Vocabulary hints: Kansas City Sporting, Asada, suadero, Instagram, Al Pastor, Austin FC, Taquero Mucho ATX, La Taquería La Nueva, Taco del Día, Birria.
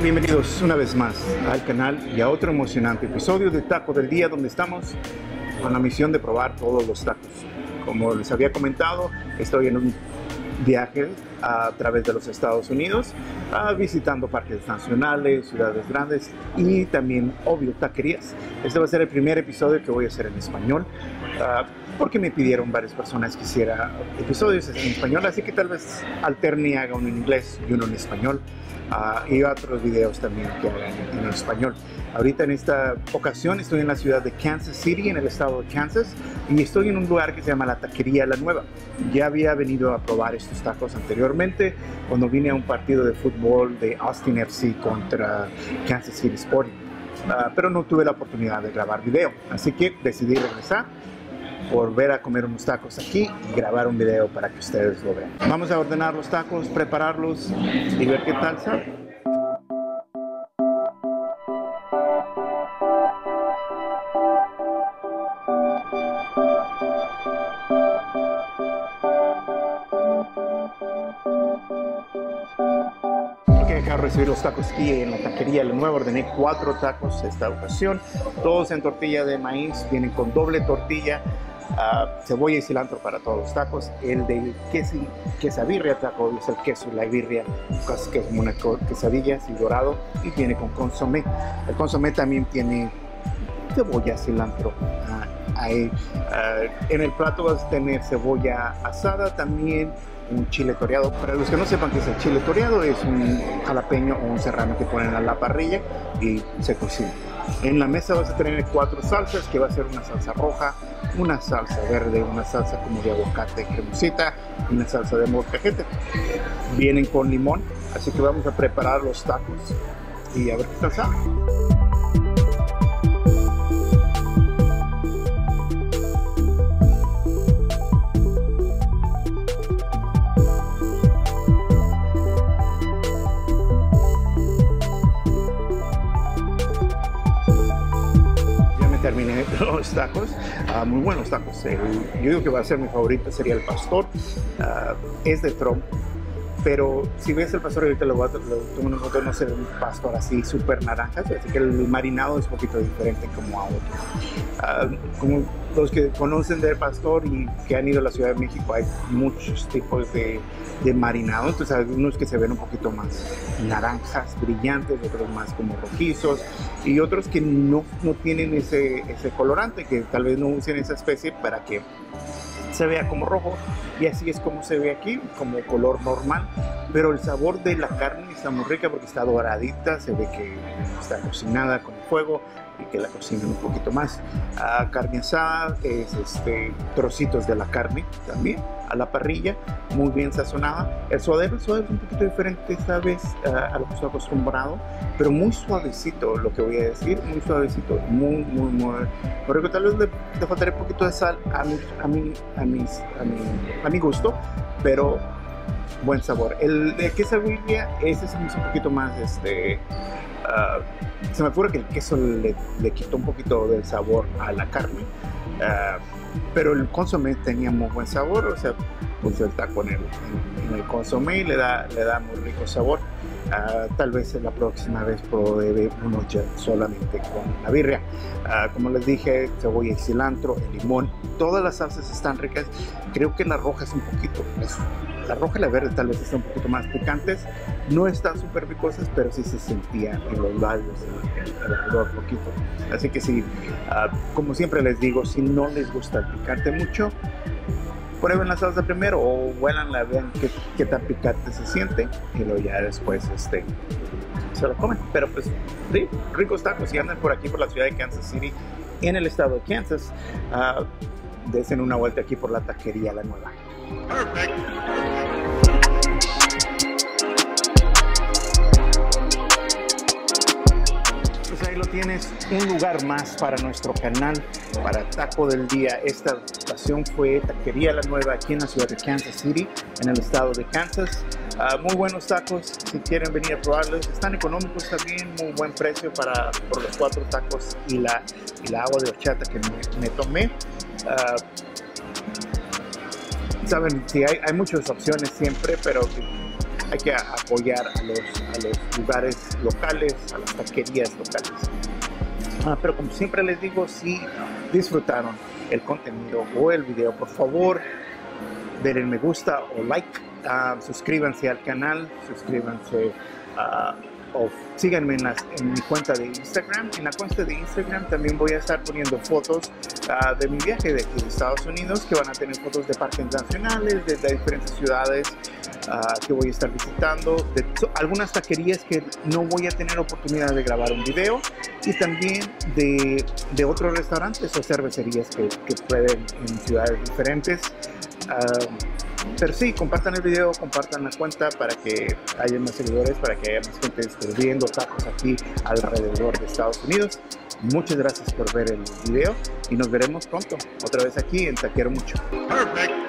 Bienvenidos una vez más al canal y a otro emocionante episodio de Taco del Día, donde estamos con la misión de probar todos los tacos. Como les había comentado, estoy en un viaje a través de los Estados Unidos, visitando parques nacionales, ciudades grandes y también, obvio, taquerías. Este va a ser el primer episodio que voy a hacer en español, porque me pidieron varias personas que hiciera episodios en español, así que tal vez alterne y haga uno en inglés y uno en español. Y otros videos también que hagan en español. Ahorita en esta ocasión estoy en la ciudad de Kansas City, en el estado de Kansas, y estoy en un lugar que se llama La Taquería La Nueva. Ya había venido a probar estos tacos anteriormente cuando vine a un partido de fútbol de Austin FC contra Kansas City Sporting, pero no tuve la oportunidad de grabar video, así que decidí regresar, volver a comer unos tacos aquí y grabar un video para que ustedes lo vean. Vamos a ordenar los tacos, prepararlos y ver qué tal sale. Recibir los tacos aquí en La Taquería La Nueva. Ordené 4 tacos esta ocasión, todos en tortilla de maíz, vienen con doble tortilla, cebolla y cilantro para todos los tacos. El de queso birria taco es el queso, la birria, que es como una quesadilla así dorado y viene con consomé. El consomé también tiene cebolla, cilantro. En el plato vas a tener cebolla asada, también un chile toreado. Para los que no sepan qué es el chile toreado, es un jalapeño o un serrano que ponen a la parrilla y se cocina. En la mesa vas a tener 4 salsas, que va a ser una salsa roja, una salsa verde, una salsa como de aguacate cremosita, una salsa de molcajete. Vienen con limón, así que vamos a preparar los tacos y a ver qué tal sale. Terminé los tacos, muy buenos tacos. Yo digo que va a ser mi favorito, sería el pastor. Es de trompo, pero si ves el pastor ahorita lo no se ve un pastor así súper naranja, así que el marinado es un poquito diferente como a otros. Como los que conocen del pastor y que han ido a la Ciudad de México, hay muchos tipos de marinado. Entonces hay unos que se ven un poquito más naranjas, brillantes, otros más como rojizos, y otros que no tienen ese colorante, que tal vez no usen esa especie para que se vea como rojo, y así es como se ve aquí, como color normal. Pero el sabor de la carne está muy rica porque está doradita, se ve que está cocinada con fuego y que la cocinan un poquito más. Carne asada, que es trocitos de la carne también a la parrilla, muy bien sazonada. El suadero es un poquito diferente esta vez a lo que estoy acostumbrado, pero muy suavecito, lo que voy a decir, muy suavecito, muy rico. Tal vez le faltaré un poquito de sal a mi gusto, pero buen sabor. El de queso birria, ese es un poquito más se me ocurre que el queso le quitó un poquito del sabor a la carne, pero el consomé tenía muy buen sabor, o sea, puse el taco en el consomé y le da muy rico sabor. Tal vez la próxima vez probaré uno solamente con la birria. Como les dije, cebolla y cilantro, el limón, todas las salsas están ricas. Creo que la roja es un poquito, la roja y la verde tal vez están un poquito más picantes, no están súper picosas, pero sí se sentían en los labios, en el olor poquito. Así que sí, como siempre les digo, si no les gusta el picante mucho, prueben la salsa primero o huélanla, vean qué tan picante se siente y luego ya después se lo comen. Pero pues sí, ricos tacos. Si andan por aquí por la ciudad de Kansas City, en el estado de Kansas, desen una vuelta aquí por La Taquería La Nueva. Perfecto. tienes un lugar más para nuestro canal, para Taco del Día. Esta ocasión fue Taquería La Nueva aquí en la ciudad de Kansas City, en el estado de Kansas. Muy buenos tacos, si quieren venir a probarlos. Están económicos también, muy buen precio por los 4 tacos y la agua de horchata que me tomé. Saben, sí, hay muchas opciones siempre, pero hay que apoyar a los lugares locales, a las taquerías locales. Pero como siempre les digo, si disfrutaron el contenido o el video, por favor, denle me gusta o like, suscríbanse al canal, suscríbanse o síganme en mi cuenta de Instagram. En la cuenta de Instagram también voy a estar poniendo fotos de mi viaje de aquí de Estados Unidos, que van a tener fotos de parques nacionales, de diferentes ciudades que voy a estar visitando, de algunas taquerías que no voy a tener oportunidad de grabar un video, y también de otros restaurantes o cervecerías que pueden en ciudades diferentes. Pero sí, compartan el video, compartan la cuenta para que haya más seguidores, para que haya más gente descubriendo tacos aquí alrededor de Estados Unidos. Muchas gracias por ver el video y nos veremos pronto, otra vez aquí en Taquero Mucho. Perfect.